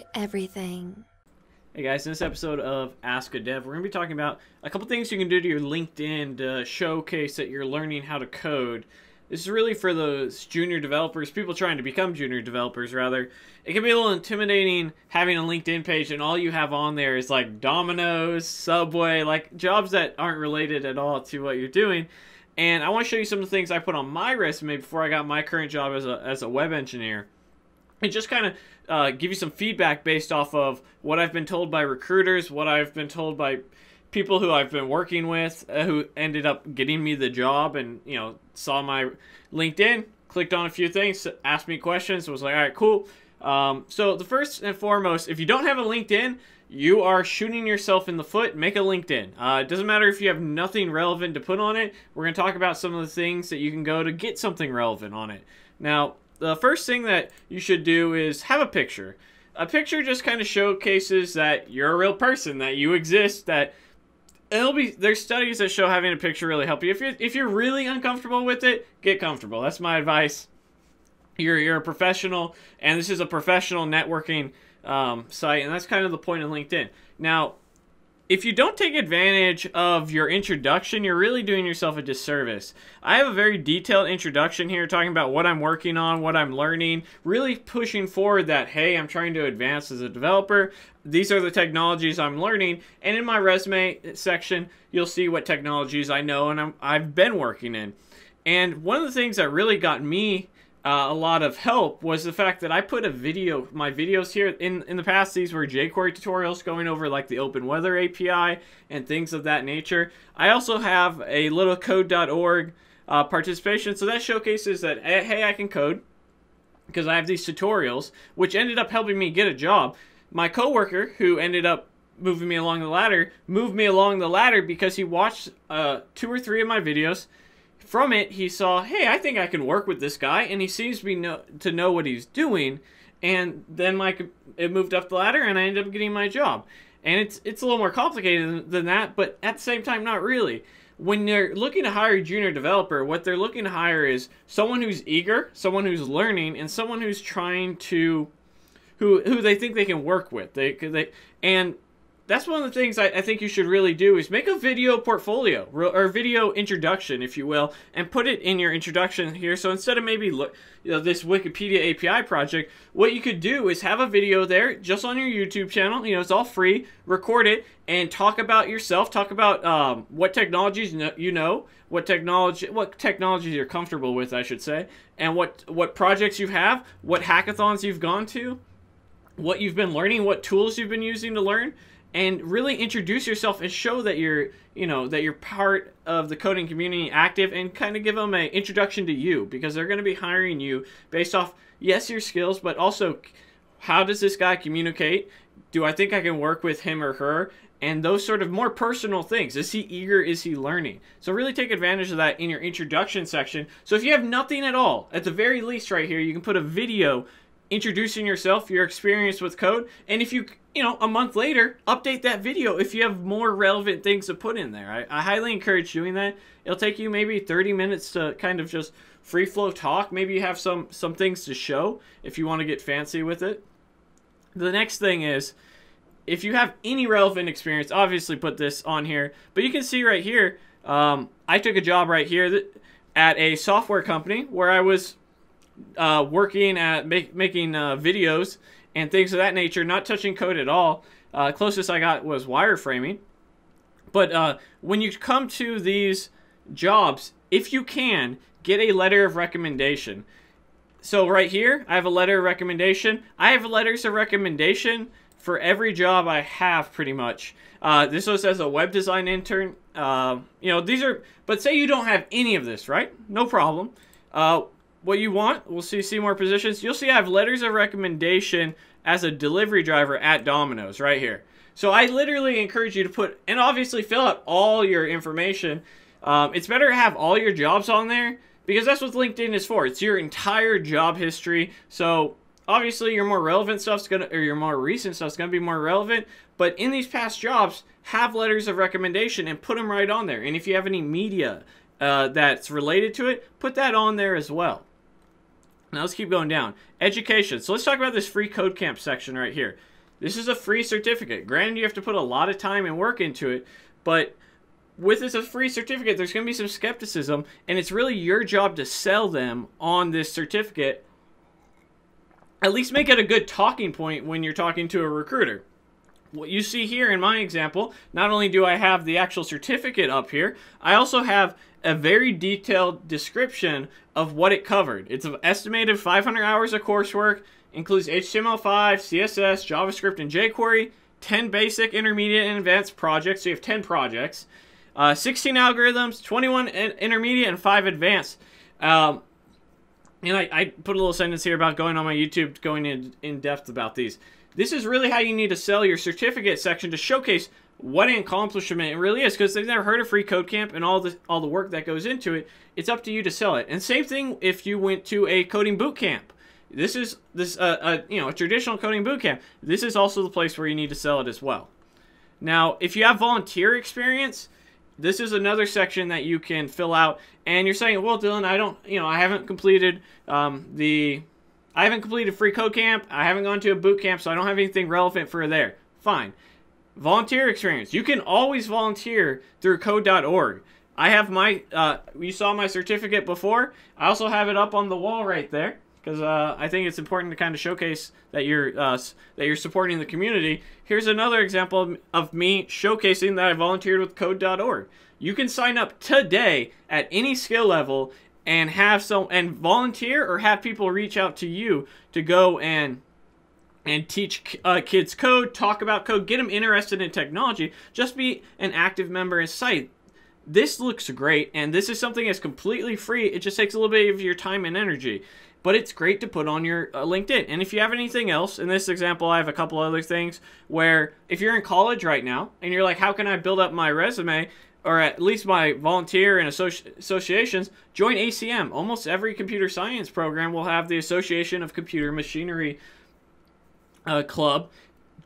code everything. Hey guys, in this episode of Ask a Dev, we're going to be talking about a couple things you can do to your LinkedIn to showcase that you're learning how to code. This is really for those junior developers, people trying to become junior developers rather. It can be a little intimidating having a LinkedIn page and all you have on there is like Domino's, Subway, like jobs that aren't related at all to what you're doing. And I want to show you some of the things I put on my resume before I got my current job as a web engineer. And just kind of give you some feedback based off of what I've been told by recruiters, what I've been told by people who I've been working with who ended up getting me the job and, you know, saw my LinkedIn, clicked on a few things, asked me questions, was like, all right, cool. So the first and foremost, if you don't have a LinkedIn, you are shooting yourself in the foot. Make a LinkedIn. It doesn't matter if you have nothing relevant to put on it. We're going to talk about some of the things that you can go to get something relevant on it. Now, the first thing that you should do is have a picture. A picture just kind of showcases that you're a real person, that you exist, that there's studies that show having a picture really help you. If you're really uncomfortable with it, get comfortable. That's my advice. You're a professional, and this is a professional networking site, and that's kind of the point of LinkedIn. Now, if you don't take advantage of your introduction, you're really doing yourself a disservice. I have a very detailed introduction here talking about what I'm working on, what I'm learning, really pushing forward that, hey, I'm trying to advance as a developer. These are the technologies I'm learning. And in my resume section, you'll see what technologies I know and I've been working in. And one of the things that really got me a lot of help was the fact that I put a video, my videos here in the past, these were jQuery tutorials going over like the Open Weather API and things of that nature. I also have a little Code.org participation, so that showcases that, hey, I can code because I have these tutorials, which ended up helping me get a job. My coworker, who ended up moving me along the ladder, moved me along the ladder because he watched 2 or 3 of my videos. From it, he saw, hey, I think I can work with this guy, and he seems to know what he's doing. And then it moved up the ladder, and I ended up getting my job. And it's a little more complicated than that, but at the same time, not really. When they're looking to hire a junior developer, what they're looking to hire is someone who's eager, someone who's learning, and someone who's trying to, who they think they can work with. That's one of the things I think you should really do is make a video portfolio or video introduction, if you will, and put it in your introduction here. So instead of maybe this Wikipedia API project, what you could do is have a video there just on your YouTube channel. You know, it's all free. Record it and talk about yourself. Talk about what technologies you know, what technologies you're comfortable with, I should say, and what projects you have, what hackathons you've gone to, what you've been learning, what tools you've been using to learn. And really introduce yourself and show that you're part of the coding community, active, and kind of give them an introduction to you, because they're going to be hiring you based off, yes, your skills, but also how does this guy communicate? Do I think I can work with him or her? And those sort of more personal things. Is he eager? Is he learning? So really take advantage of that in your introduction section. So if you have nothing at all, at the very least right here, you can put a video introducing yourself, your experience with code, and if you know, a month later, update that video if you have more relevant things to put in there. I highly encourage doing that. It'll take you maybe 30 minutes to kind of just free flow talk. Maybe you have some things to show if you want to get fancy with it. The next thing is, if you have any relevant experience, obviously put this on here, but you can see right here, I took a job right here at a software company where I was working at making videos and things of that nature, not touching code at all. Closest I got was wireframing. But when you come to these jobs, if you can, get a letter of recommendation. So right here, I have a letter of recommendation. I have letters of recommendation for every job I have, pretty much. This was as a web design intern. But say you don't have any of this, right? No problem. What you want, we'll see more positions. You'll see I have letters of recommendation as a delivery driver at Domino's right here. So I literally encourage you to put, and obviously fill out all your information. It's better to have all your jobs on there because that's what LinkedIn is for. It's your entire job history. So obviously your more relevant stuff's gonna, or your more recent stuff's gonna be more relevant, but in these past jobs, have letters of recommendation and put them right on there. And if you have any media that's related to it, put that on there as well. Now let's keep going down. Education. So let's talk about this free code camp section right here. This is a free certificate. Granted, you have to put a lot of time and work into it, but with this a free certificate, there's going to be some skepticism, and it's really your job to sell them on this certificate. At least make it a good talking point when you're talking to a recruiter. What you see here in my example, not only do I have the actual certificate up here, I also have a very detailed description of what it covered. It's an estimated 500 hours of coursework, includes HTML5, CSS, JavaScript, and jQuery, 10 basic, intermediate, and advanced projects, so you have 10 projects, 16 algorithms, 21 intermediate, and 5 advanced. And I put a little sentence here about going on my YouTube, going in depth about these. This is really how you need to sell your certificate section to showcase what an accomplishment it really is, because they've never heard of Free Code Camp and all the work that goes into it. It's up to you to sell it. And same thing if you went to a coding boot camp. This is a traditional coding boot camp. This is also the place where you need to sell it as well. Now, if you have volunteer experience, this is another section that you can fill out. And you're saying, well, Dylan, I haven't completed Free Code Camp, I haven't gone to a boot camp, so I don't have anything relevant for there. Fine. Volunteer experience. You can always volunteer through Code.org. I have my, you saw my certificate before. I also have it up on the wall right there, because I think it's important to kind of showcase that you're supporting the community. Here's another example of me showcasing that I volunteered with Code.org. You can sign up today at any skill level and volunteer, or have people reach out to you to go and teach kids code, talk about code, get them interested in technology. Just be an active member in site. This looks great, and this is something that's completely free. It just takes a little bit of your time and energy, but it's great to put on your LinkedIn. And if you have anything else, in this example, I have a couple other things where if you're in college right now and you're like, how can I build up my resume, or at least my volunteer and associations, join ACM. Almost every computer science program will have the Association of Computer Machinery Club.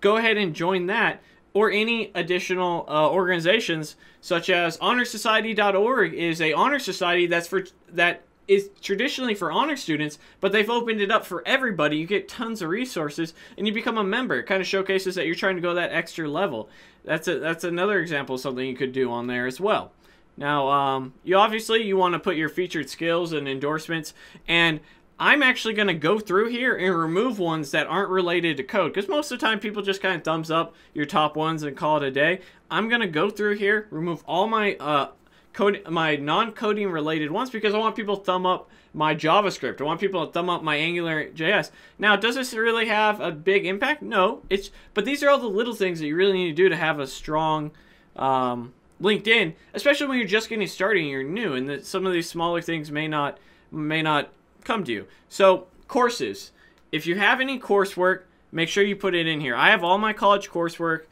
Go ahead and join that, or any additional organizations, such as honorsociety.org is a honor society that is traditionally for honor students, but they've opened it up for everybody. You get tons of resources, and you become a member. It kind of showcases that you're trying to go that extra level. That's another example of something you could do on there as well. Now, you want to put your featured skills and endorsements, and I'm actually going to go through here and remove ones that aren't related to code, because most of the time people just kind of thumbs up your top ones and call it a day. I'm going to go through here, remove all my my non-coding related ones, because I want people to thumb up my JavaScript. I want people to thumb up my AngularJS. Now, does this really have a big impact? No. But these are all the little things that you really need to do to have a strong LinkedIn, especially when you're just getting started and you're new, and that some of these smaller things may not come to you. So, courses. If you have any coursework, make sure you put it in here. I have all my college coursework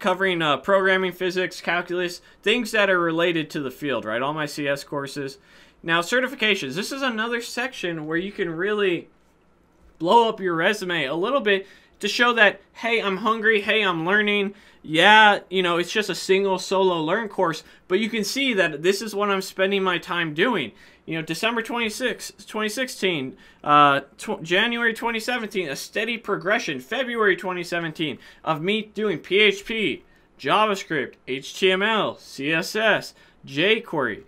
covering programming, physics, calculus, things that are related to the field, right? All my CS courses. Now, certifications. This is another section where you can really blow up your resume a little bit to show that, hey, I'm hungry, hey, I'm learning. Yeah, it's just a single solo learn course, but you can see that this is what I'm spending my time doing. December 26, 2016, January 2017, a steady progression, February 2017, of me doing PHP, JavaScript, HTML, CSS, jQuery.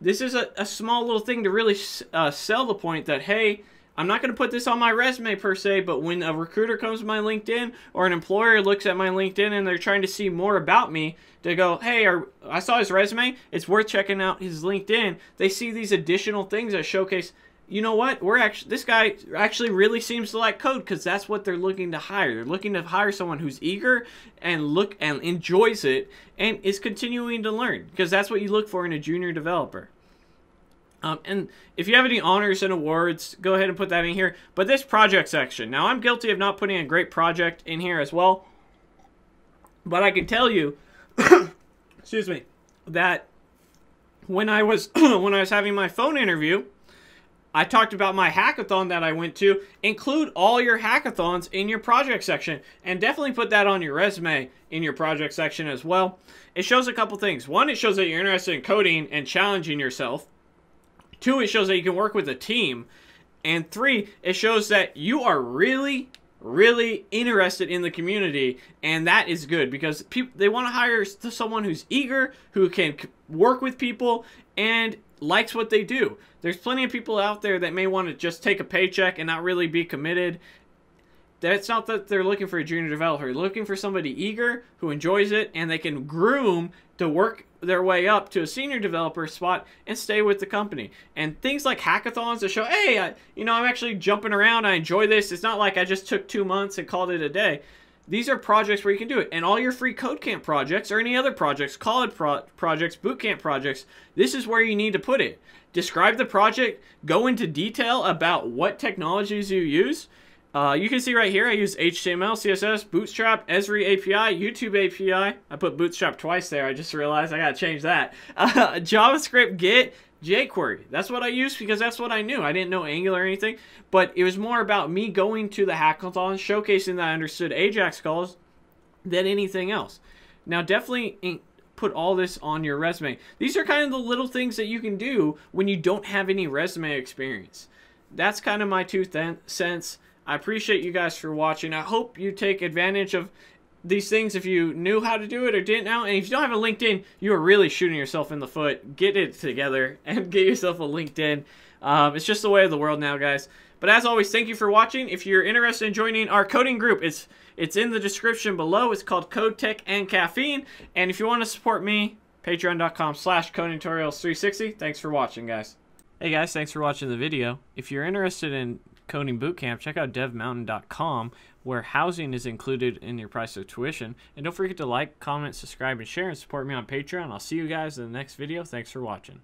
This is a small little thing to really sell the point that, hey, I'm not going to put this on my resume per se, but when a recruiter comes to my LinkedIn, or an employer looks at my LinkedIn and they're trying to see more about me, they go, hey, I saw his resume. It's worth checking out his LinkedIn. They see these additional things that showcase, you know what, this guy actually really seems to like code, because that's what they're looking to hire. They're looking to hire someone who's eager and enjoys it and is continuing to learn, because that's what you look for in a junior developer. And if you have any honors and awards, go ahead and put that in here. But this project section. Now, I'm guilty of not putting a great project in here as well. But I can tell you, excuse me, that when I was having my phone interview, I talked about my hackathon that I went to. Include all your hackathons in your project section, and definitely put that on your resume in your project section as well. It shows a couple things. One, it shows that you're interested in coding and challenging yourself. Two, it shows that you can work with a team. And three, it shows that you are really, really interested in the community, and that is good because they want to hire someone who's eager, who can work with people, and likes what they do. There's plenty of people out there that may want to just take a paycheck and not really be committed. That's not that they're looking for a junior developer. They're looking for somebody eager who enjoys it and they can groom to work their way up to a senior developer spot and stay with the company. And things like hackathons to show, hey, I'm actually jumping around. I enjoy this. It's not like I just took 2 months and called it a day. These are projects where you can do it. And all your free CodeCamp projects or any other projects, college projects, bootcamp projects, this is where you need to put it. Describe the project. Go into detail about what technologies you use. You can see right here, I use HTML, CSS, Bootstrap, Esri API, YouTube API. I put Bootstrap twice there. I just realized I got to change that. JavaScript, Git, jQuery. That's what I used because that's what I knew. I didn't know Angular or anything, but it was more about me going to the hackathon, showcasing that I understood Ajax calls than anything else. Now, definitely put all this on your resume. These are kind of the little things that you can do when you don't have any resume experience. That's kind of my 2 cents. I appreciate you guys for watching. I hope you take advantage of these things if you knew how to do it or didn't know. And if you don't have a LinkedIn, you are really shooting yourself in the foot. Get it together and get yourself a LinkedIn. It's just the way of the world now, guys. But as always, thank you for watching. If you're interested in joining our coding group, it's in the description below. It's called Code, Tech, and Caffeine. And if you want to support me, patreon.com/codingtutorials360. Thanks for watching, guys. Hey, guys. Thanks for watching the video. If you're interested in coding bootcamp, check out devmountain.com, where housing is included in your price of tuition. And don't forget to like, comment, subscribe, and share, and support me on Patreon. I'll see you guys in the next video. Thanks for watching.